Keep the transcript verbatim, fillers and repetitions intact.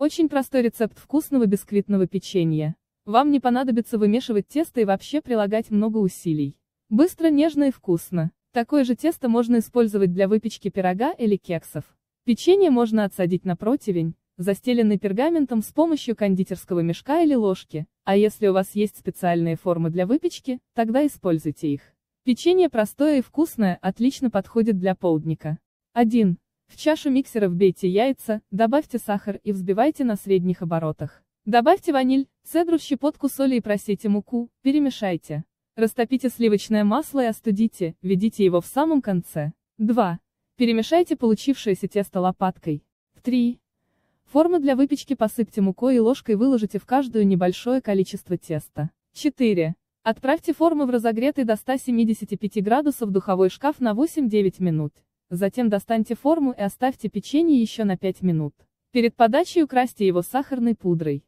Очень простой рецепт вкусного бисквитного печенья. Вам не понадобится вымешивать тесто и вообще прилагать много усилий. Быстро, нежно и вкусно. Такое же тесто можно использовать для выпечки пирога или кексов. Печенье можно отсадить на противень, застеленный пергаментом с помощью кондитерского мешка или ложки, а если у вас есть специальные формы для выпечки, тогда используйте их. Печенье простое и вкусное, отлично подходит для полдника. один. В чашу миксера вбейте яйца, добавьте сахар и взбивайте на средних оборотах. Добавьте ваниль, цедру, щепотку соли и просейте муку, перемешайте. Растопите сливочное масло и остудите, введите его в самом конце. два. Перемешайте получившееся тесто лопаткой. три. Формы для выпечки посыпьте мукой и ложкой выложите в каждую небольшое количество теста. четыре. Отправьте формы в разогретый до ста семидесяти пяти градусов духовой шкаф на восемь-девять минут. Затем достаньте форму и оставьте печенье еще на пять минут. Перед подачей украсьте его сахарной пудрой.